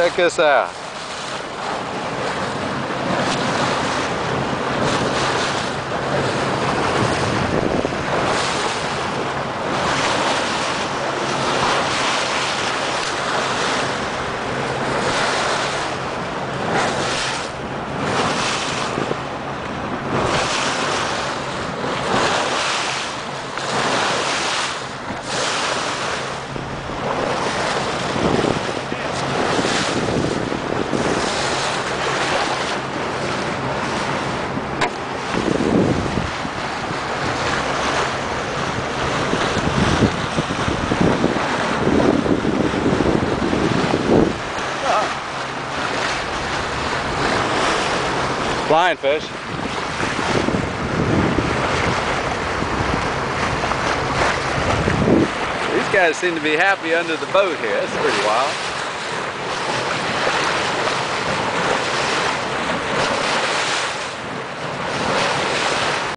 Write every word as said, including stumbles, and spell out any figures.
Check this out. Lionfish. These guys seem to be happy under the boat here. That's pretty wild.